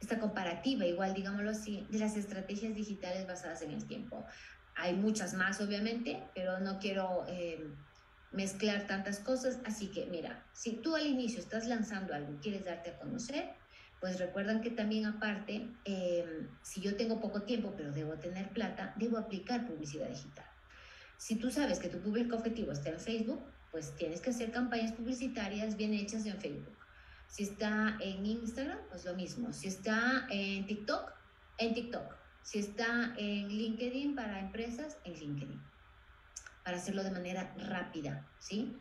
esta comparativa, igual digámoslo así, de las estrategias digitales basadas en el tiempo. Hay muchas más, obviamente, pero no quiero mezclar tantas cosas. Así que, mira, si tú al inicio estás lanzando algo y quieres darte a conocer, pues recuerdan que también aparte, si yo tengo poco tiempo pero debo tener plata, debo aplicar publicidad digital. Si tú sabes que tu público objetivo está en Facebook, pues tienes que hacer campañas publicitarias bien hechas en Facebook. Si está en Instagram, pues lo mismo. Si está en TikTok, en TikTok. Si está en LinkedIn para empresas, en LinkedIn. Para hacerlo de manera rápida, ¿sí?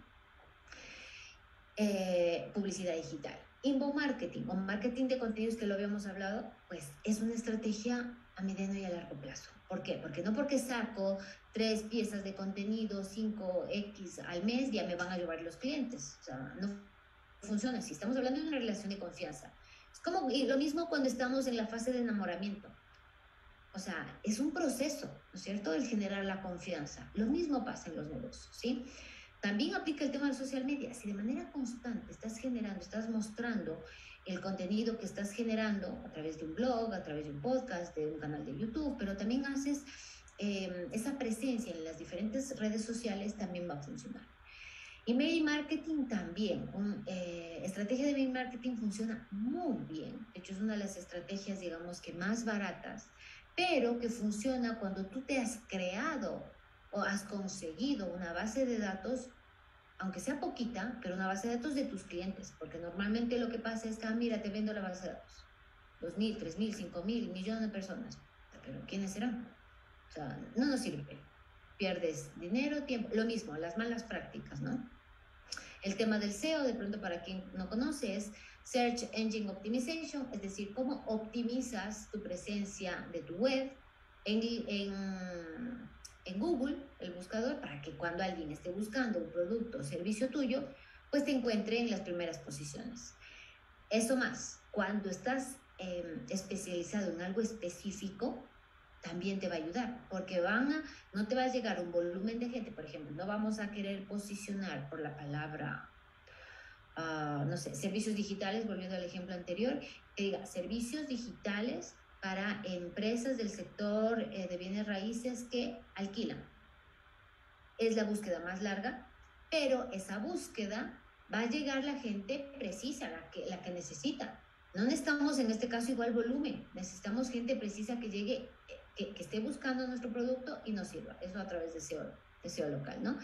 Publicidad digital. Inbound marketing o marketing de contenidos, que lo habíamos hablado, pues es una estrategia a mediano y a largo plazo. ¿Por qué? Porque saco 3 piezas de contenido, 5X al mes, ya me van a llevar los clientes. O sea, no funciona así. Estamos hablando de una relación de confianza. Es como lo mismo cuando estamos en la fase de enamoramiento. O sea, es un proceso, ¿no es cierto?, el generar la confianza. Lo mismo pasa en los negocios, ¿sí? También aplica el tema de social media. Si de manera constante estás generando, estás mostrando el contenido que estás generando a través de un blog, a través de un podcast, de un canal de YouTube, pero también haces esa presencia en las diferentes redes sociales, también va a funcionar. Email marketing también. Estrategia de email marketing funciona muy bien. De hecho, es una de las estrategias, digamos, que más baratas, pero que funciona cuando tú te has creado o has conseguido una base de datos, aunque sea poquita, pero una base de datos de tus clientes, porque normalmente lo que pasa es que, mira, te vendo la base de datos, 2.000, 3.000, 5.000, millones de personas, pero ¿quiénes serán? O sea, no nos sirve, pierdes dinero, tiempo, lo mismo, las malas prácticas, ¿no? El tema del SEO, de pronto para quien no conoce, es Search Engine Optimization, es decir, cómo optimizas tu presencia de tu web en Google, el buscador, para que cuando alguien esté buscando un producto o servicio tuyo, pues te encuentre en las primeras posiciones. Eso más, cuando estás especializado en algo específico, también te va a ayudar, porque no te va a llegar un volumen de gente. Por ejemplo, no vamos a querer posicionar por la palabra, no sé, servicios digitales, volviendo al ejemplo anterior, que diga servicios digitales para empresas del sector de bienes raíces que alquilan. Es la búsqueda más larga, pero esa búsqueda va a llegar la gente precisa, la que necesita. No necesitamos en este caso igual volumen, necesitamos gente precisa que llegue, que esté buscando nuestro producto y nos sirva. Eso a través de SEO local, ¿no?